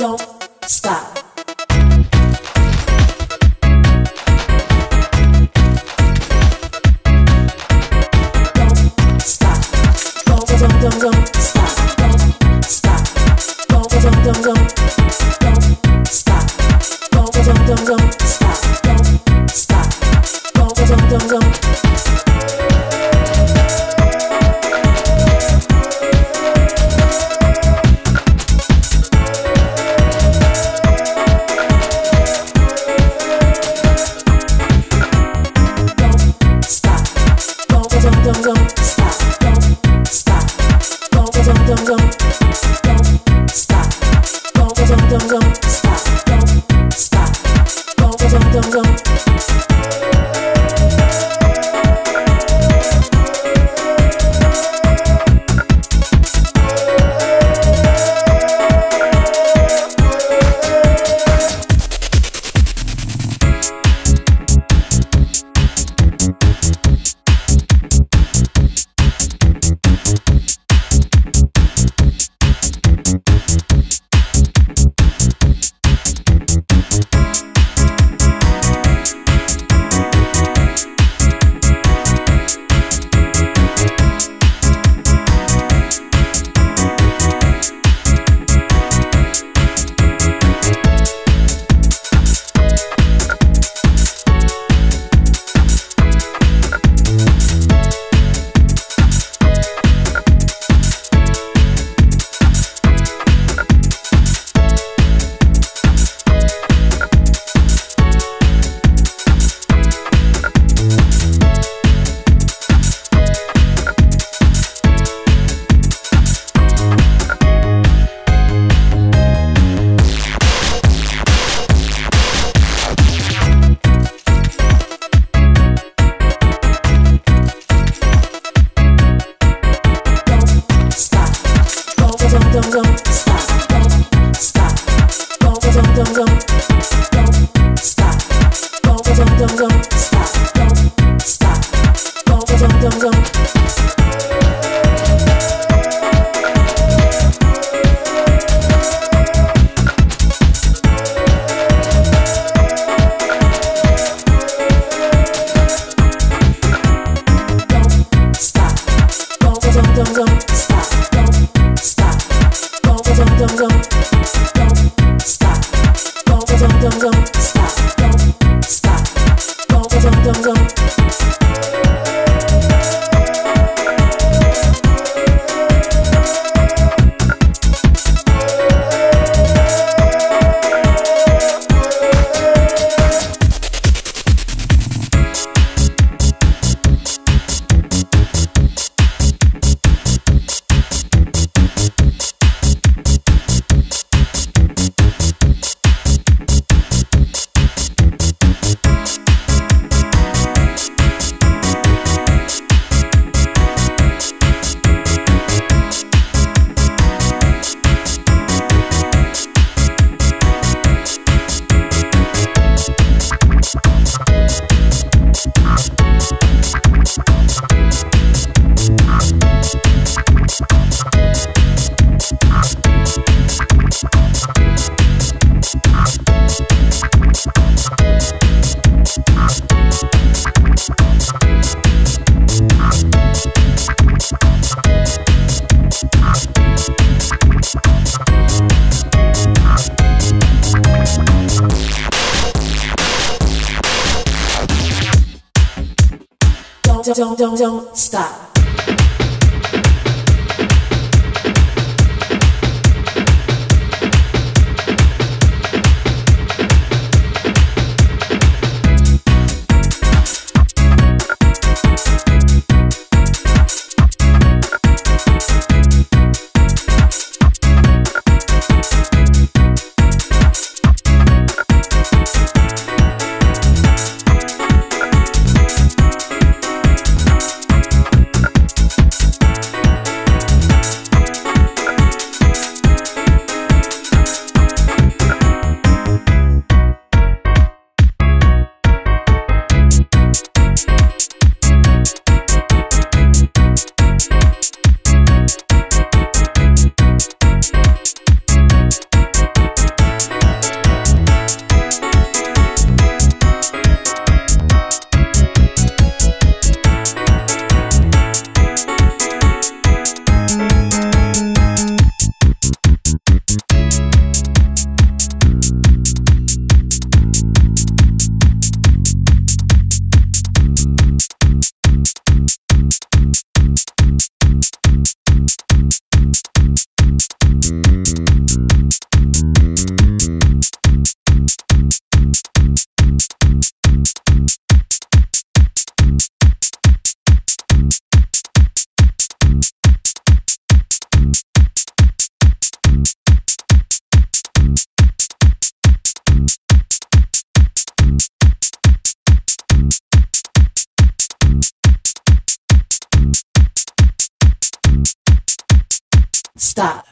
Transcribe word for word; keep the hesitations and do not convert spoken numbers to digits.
don't stop. Don't stop. Don't, don't, don't, don't stop. Don't stop. Don't, don't, don't, don't stop. Don't, don't, don't, don't stop. Don't stop. Don't, don't, don't, don't stop. Don't stop, don't stop, don't, don't, don't, don't stop, don't, don't, don't, don't stop, don't stop, don't, don't, don't, don't Don't, don't, don't stop. stop.